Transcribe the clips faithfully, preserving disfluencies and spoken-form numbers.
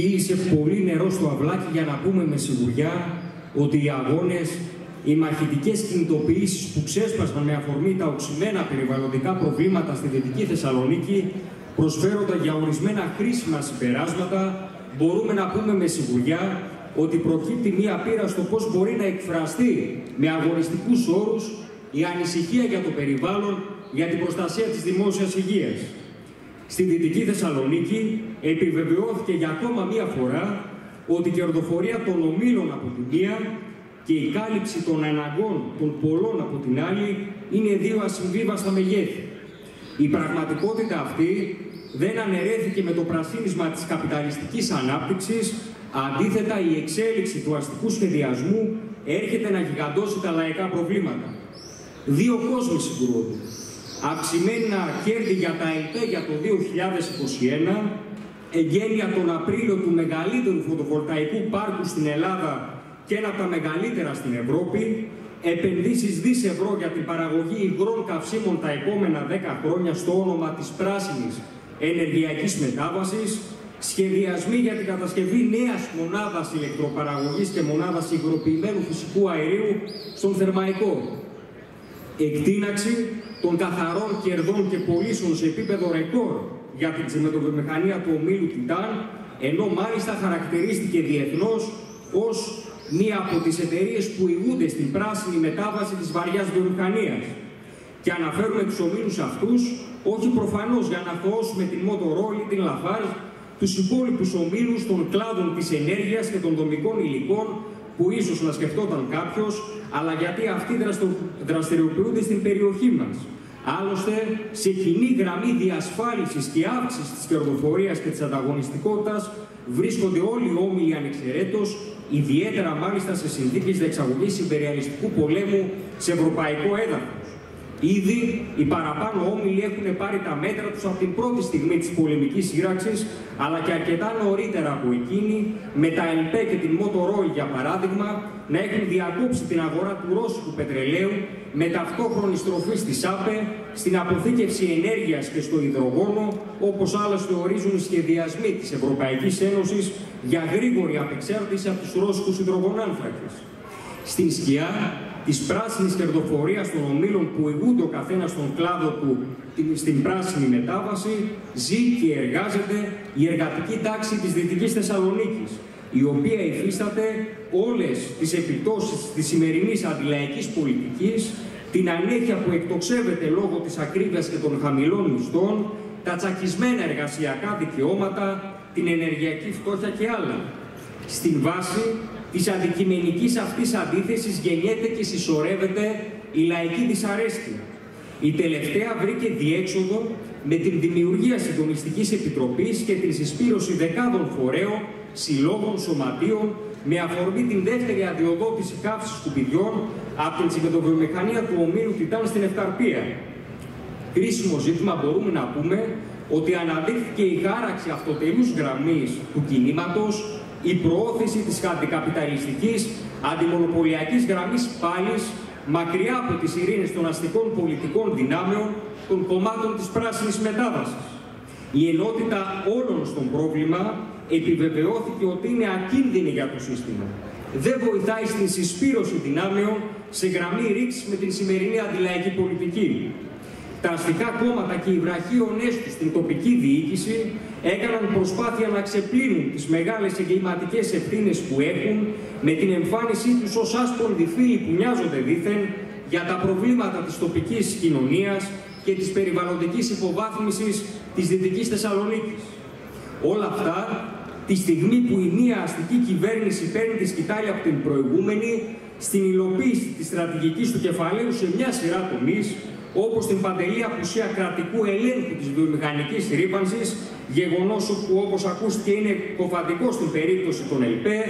κύλησε πολύ νερό στο αυλάκι για να πούμε με σιγουριά ότι οι αγώνες, οι μαχητικές κινητοποιήσεις που ξέσπασαν με αφορμή τα οξυμένα περιβαλλοντικά προβλήματα στη Δυτική Θεσσαλονίκη προσφέροντα για ορισμένα χρήσιμα συμπεράσματα, μπορούμε να πούμε με σιγουριά ότι προκύπτει μία πείρα στο πώς μπορεί να εκφραστεί με αγωνιστικούς όρους η ανησυχία για το περιβάλλον, για την προστασία της δημόσιας υγείας. Στη Δυτική Θεσσαλονίκη επιβεβαιώθηκε για ακόμα μία φορά ότι η κερδοφορία των ομίλων από τη μία και η κάλυψη των αναγκών των πολλών από την άλλη είναι δύο ασυμβίβαστα μεγέθη. Η πραγματικότητα αυτή δεν αναιρέθηκε με το πρασίνισμα της καπιταλιστικής ανάπτυξης, αντίθετα η εξέλιξη του αστικού σχεδιασμού έρχεται να γιγαντώσει τα λαϊκά προβλήματα. Δύο κόσμοι συγκρούονται. Αυξημένα κέρδη για τα ΕΤΕ για το δύο χιλιάδες είκοσι ένα, εγγένεια τον Απρίλιο του μεγαλύτερου φωτοβολταϊκού πάρκου στην Ελλάδα και ένα από τα μεγαλύτερα στην Ευρώπη, επενδύσεις δις ευρώ για την παραγωγή υγρών καυσίμων τα επόμενα δέκα χρόνια στο όνομα της πράσινης ενεργειακής μετάβασης, σχεδιασμοί για την κατασκευή νέας μονάδας ηλεκτροπαραγωγής και μονάδας υγροποιημένου φυσικού αερίου στον Θερμαϊκό, εκτείναξη των καθαρών κερδών και πωλήσεων σε επίπεδο ρεκόρ για την τσιμεντοβιομηχανία του ομίλου Τιτάν, ενώ μάλιστα χαρακτηρίστηκε διεθνώς ως μία από τις εταιρείες που ηγούνται στην πράσινη μετάβαση της βαριάς βιομηχανίας. Και αναφέρουμε τους ομίλους αυτούς, όχι προφανώς για να θωώσουμε την Motorola ή την Lafarge, τους υπόλοιπους ομίλους των κλάδων της ενέργειας και των δομικών υλικών, που ίσως να σκεφτόταν κάποιος, αλλά γιατί αυτοί δραστηριοποιούνται στην περιοχή μας. Άλλωστε, σε κοινή γραμμή διασφάλισης και αύξησης της κερδοφορίας και της ανταγωνιστικότητας βρίσκονται όλοι οι όμιλοι ανεξαιρέτως, ιδιαίτερα μάλιστα σε συνθήκες διεξαγωγής υπεριαλιστικού πολέμου σε ευρωπαϊκό έδαφος. Ήδη οι παραπάνω όμιλοι έχουν πάρει τα μέτρα τους από την πρώτη στιγμή της πολεμικής σύραξης, αλλά και αρκετά νωρίτερα από εκείνη, με τα ΕΛΠΕ και την Motorola για παράδειγμα, να έχουν διακόψει την αγορά του ρώσικου πετρελαίου με ταυτόχρονη στροφή στη ΣΑΠΕ, στην αποθήκευση ενέργειας και στο υδρογόνο, όπως άλλωστε ορίζουν οι σχεδιασμοί της Ευρωπαϊκής Ένωσης για γρήγορη απεξάρτηση από τους ρώσικους υδρογονάνθρακες. Στην σκιά της πράσινης κερδοφορίας των ομίλων που ηγούνται ο καθένας στον κλάδο του στην πράσινη μετάβαση, ζει και εργάζεται η εργατική τάξη της Δυτικής Θεσσαλονίκης, η οποία υφίσταται όλες τις επιπτώσεις της σημερινής αντιλαϊκής πολιτικής, την ανέχεια που εκτοξεύεται λόγω της ακρίβειας και των χαμηλών μισθών, τα τσακισμένα εργασιακά δικαιώματα, την ενεργειακή φτώχεια και άλλα. Στην βάση της αντικειμενικής αυτής αντίθεσης γεννιέται και συσσωρεύεται η λαϊκή δυσαρέσκεια. Η τελευταία βρήκε διέξοδο με την δημιουργία συντονιστικής επιτροπής και την συσπήρωση δεκάδων φορέων, συλλόγων, σωματείων, με αφορμή την δεύτερη αδειοδότηση καύσης σκουπιδιών από την τσιμεντοβιομηχανία του ομίλου Τιτάν στην Ευκαρπία. Κρίσιμο ζήτημα μπορούμε να πούμε ότι αναδείχθηκε η χάραξη αυτοτελούς γραμμής του κινήματος, η προώθηση της αντικαπιταλιστικής, αντιμονοπολιακής γραμμής πάλης, μακριά από τις ειρήνες των αστικών πολιτικών δυνάμεων των κομμάτων της πράσινης μετάβασης. Η ενότητα όλων στον πρόβλημα επιβεβαιώθηκε ότι είναι ακίνδυνη για το σύστημα. Δεν βοηθάει στην συσπήρωση δυνάμεων σε γραμμή ρήξης με την σημερινή αντιλαϊκή πολιτική. Τα αστικά κόμματα και οι βραχίονές τους στην τοπική διοίκηση έκαναν προσπάθεια να ξεπλύνουν τις μεγάλες εγκληματικές ευθύνες που έχουν με την εμφάνισή τους ως άσπροντοι φίλοι που μοιάζονται δήθεν για τα προβλήματα της τοπικής κοινωνίας και της περιβαλλοντικής υποβάθμισης της Δυτικής Θεσσαλονίκης. Όλα αυτά, τη στιγμή που η μία αστική κυβέρνηση παίρνει τη σκητάλη από την προηγούμενη στην υλοποίηση της στρατηγικής του κεφαλαίου σε μια σειρά τομείς, όπως την παντελή απουσία κρατικού ελέγχου της βιομηχανικής ρήπανσης, γεγονός που όπως ακούστηκε είναι κοφαντικό στην περίπτωση των ΕΛΠΕ,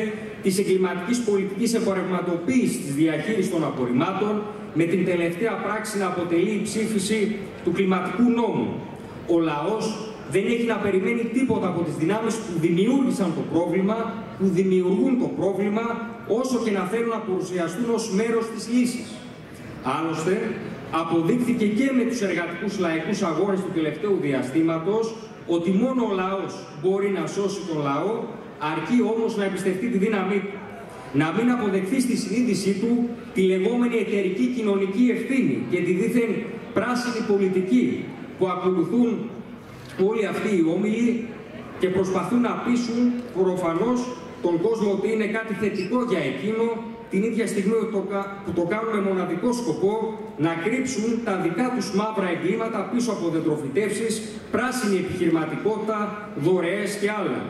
της εγκληματικής πολιτικής επαρευματοποίησης της διαχείρισης των απορριμμάτων, με την τελευταία πράξη να αποτελεί η ψήφιση του κλιματικού νόμου. Ο λαός δεν έχει να περιμένει τίποτα από τις δυνάμεις που δημιούργησαν το πρόβλημα, που δημιουργούν το πρόβλημα, όσο και να θέλουν να παρουσιαστούν ως μέρος της λύσης. Άλλωστε, αποδείχθηκε και με τους εργατικούς λαϊκούς αγώνες του τελευταίου διαστήματος ότι μόνο ο λαός μπορεί να σώσει τον λαό, αρκεί όμως να εμπιστευτεί τη δύναμή του. Να μην αποδεχθεί στη συνείδησή του τη λεγόμενη εταιρική κοινωνική ευθύνη και τη δίθεν πράσινη πολιτική που ακολουθούν όλοι αυτοί οι όμιλοι και προσπαθούν να πείσουν προφανώς τον κόσμο ότι είναι κάτι θετικό για εκείνο, την ίδια στιγμή που το κάνουν με μοναδικό σκοπό να κρύψουν τα δικά τους μαύρα εγκλήματα πίσω από δεντροφυτεύσεις, πράσινη επιχειρηματικότητα, δωρεές και άλλα.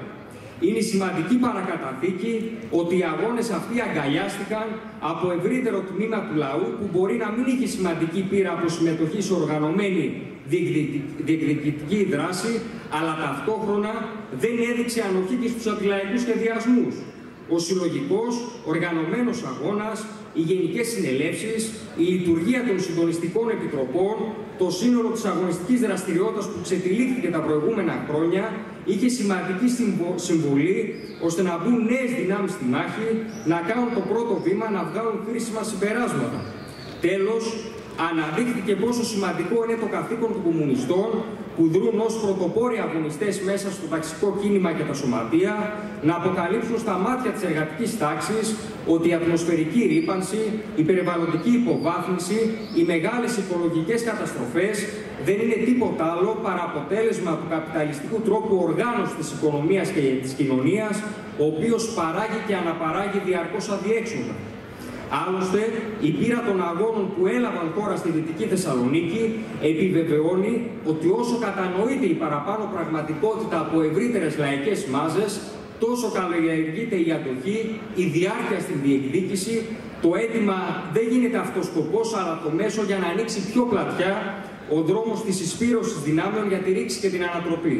Είναι η σημαντική παρακαταθήκη ότι οι αγώνες αυτοί αγκαλιάστηκαν από ευρύτερο τμήμα του λαού που μπορεί να μην είχε σημαντική πείρα από συμμετοχή σε οργανωμένη διεκδικητική δράση, αλλά ταυτόχρονα δεν έδειξε ανοχή και στους αντιλαϊκούς σχεδιασμούς. Ο συλλογικός, οργανωμένος αγώνας, οι γενικές συνελεύσεις, η λειτουργία των συντονιστικών επιτροπών, το σύνολο της αγωνιστικής δραστηριότητας που ξετυλίχθηκε τα προηγούμενα χρόνια, είχε σημαντική συμβολή ώστε να μπουν νέες δυνάμεις στη μάχη, να κάνουν το πρώτο βήμα, να βγάλουν χρήσιμα συμπεράσματα. Τέλος, αναδείχθηκε πόσο σημαντικό είναι το καθήκον των κομμουνιστών που δρούν ως πρωτοπόροι αγωνιστές μέσα στο ταξικό κίνημα και τα σωματεία να αποκαλύψουν στα μάτια της εργατικής τάξης ότι η ατμοσφαιρική ρύπανση, η περιβαλλοντική υποβάθμιση, οι μεγάλες οικολογικές καταστροφές δεν είναι τίποτα άλλο παρά αποτέλεσμα του καπιταλιστικού τρόπου οργάνωσης της οικονομίας και της κοινωνίας, ο οποίος παράγει και αναπαράγει διαρκώς αδιέξοδα. Άλλωστε, η πείρα των αγώνων που έλαβαν χώρα στη Δυτική Θεσσαλονίκη επιβεβαιώνει ότι όσο κατανοείται η παραπάνω πραγματικότητα από ευρύτερες λαϊκές μάζες, τόσο καλλιεργείται η αντοχή, η διάρκεια στην διεκδίκηση, το αίτημα δεν γίνεται αυτός σκοπός, αλλά το μέσο για να ανοίξει πιο πλατιά ο δρόμος της εισπύρωσης δυνάμεων για τη ρήξη και την ανατροπή.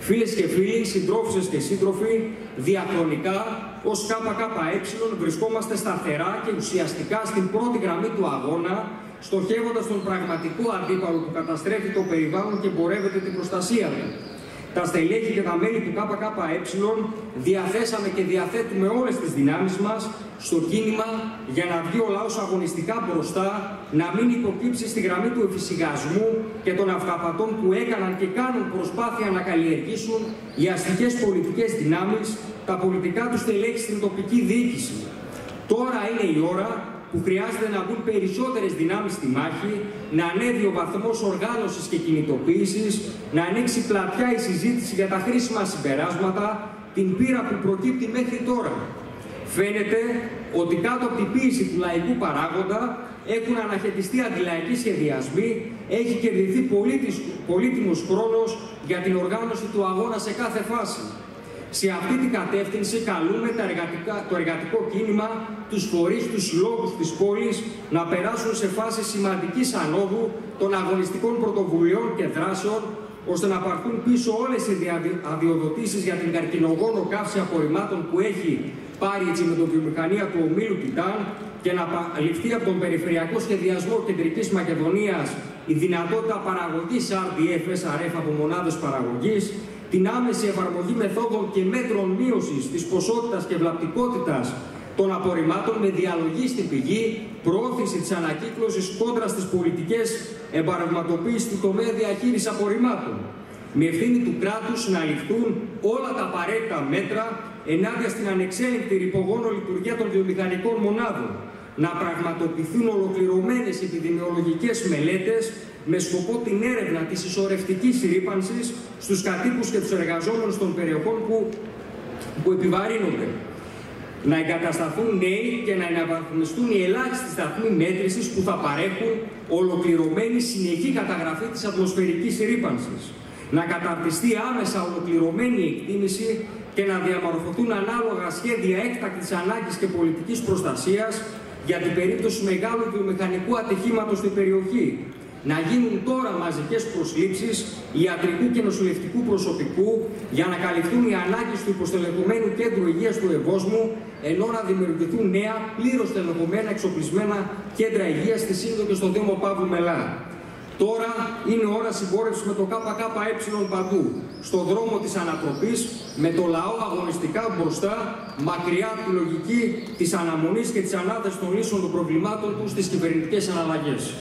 Φίλες και φίλοι, συντρόφισσες και σύντροφοι, διαχρονικά ως ΚΚΕ βρισκόμαστε σταθερά και ουσιαστικά στην πρώτη γραμμή του αγώνα, στοχεύοντας τον πραγματικό αντίπαλο που καταστρέφει το περιβάλλον και εμπορεύεται την προστασία του. Τα στελέχη και τα μέλη του ΚΚΕ διαθέσαμε και διαθέτουμε όλες τις δυνάμεις μας στο κίνημα για να βγει ο λαός αγωνιστικά μπροστά, να μην υποκύψει στη γραμμή του εφησυχασμού και των αυταπατών που έκαναν και κάνουν προσπάθεια να καλλιεργήσουν οι αστικές πολιτικές δυνάμεις, τα πολιτικά τους στελέχη στην τοπική διοίκηση. Τώρα είναι η ώρα που χρειάζεται να μπουν περισσότερες δυνάμεις στη μάχη, να ανέβει ο βαθμός οργάνωσης και κινητοποίησης, να ανοίξει πλατιά η συζήτηση για τα χρήσιμα συμπεράσματα, την πείρα που προκύπτει μέχρι τώρα. Φαίνεται ότι κάτω από την πίεση του λαϊκού παράγοντα έχουν αναχαιτιστεί αντιλαϊκοί σχεδιασμοί, έχει κερδιθεί πολύτιμος χρόνος για την οργάνωση του αγώνα σε κάθε φάση. Σε αυτή την κατεύθυνση καλούμε τα εργατικά, το εργατικό κίνημα, τους φορείς, τους συλλόγους της πόλης να περάσουν σε φάση σημαντικής ανόδου των αγωνιστικών πρωτοβουλειών και δράσεων, ώστε να παρθούν πίσω όλες οι αδειοδοτήσεις για την καρκινογόνο καύση απορριμμάτων που έχει πάρει η τσιμεντοβιομηχανία του ομίλου Τιτάν και να ληφθεί από τον Περιφερειακό Σχεδιασμό Κεντρικής Μακεδονίας η δυνατότητα παραγωγής αρ ντι εφ ες αρ εφ από μονάδες παραγωγής, την άμεση εφαρμογή μεθόδων και μέτρων μείωσης της ποσότητας και βλαπτικότητας των απορριμμάτων με διαλογή στην πηγή, προώθηση της ανακύκλωσης κόντρα στις πολιτικές εμπαραγματοποίησης του τομέα διαχείρισης απορριμμάτων. Με ευθύνη του κράτους να ληφθούν όλα τα απαραίτητα μέτρα ενάντια στην ανεξέλεγκτη ρυπογόνο λειτουργία των βιομηχανικών μονάδων, να πραγματοποιηθούν ολοκληρωμένες επιδημιολογικές μελέτες με σκοπό την έρευνα της ισορρευτικής ρύπανσης στους κατοίκους και τους εργαζόμενους των περιοχών που, που επιβαρύνονται. Να εγκατασταθούν νέοι και να αναβαθμιστούν οι ελάχιστοι σταθμοί μέτρησης που θα παρέχουν ολοκληρωμένη συνεχή καταγραφή της ατμοσφαιρικής ρύπανσης. Να καταρτιστεί άμεσα ολοκληρωμένη εκτίμηση και να διαμορφωθούν ανάλογα σχέδια έκτακτης ανάγκης και πολιτικής προστασίας για την περίπτωση μεγάλου βιομηχανικού ατυχήματος στην περιοχή. Να γίνουν τώρα μαζικές προσλήψεις ιατρικού και νοσηλευτικού προσωπικού για να καλυφθούν οι ανάγκες του υποστελεχωμένου κέντρου υγείας του Ευόσμου, ενώ να δημιουργηθούν νέα, πλήρως στελεχωμένα, εξοπλισμένα κέντρα υγείας στη Σύνδο και στο Δήμο Παύλου Μελά. Τώρα είναι ώρα συμπόρευσης με το ΚΚΕ παντού, στον δρόμο της ανατροπής, με το λαό αγωνιστικά μπροστά, μακριά από τη λογική της αναμονής και της ανάδεσης των λύσεων των προβλημάτων του στις κυβερνητικές αναλλαγές.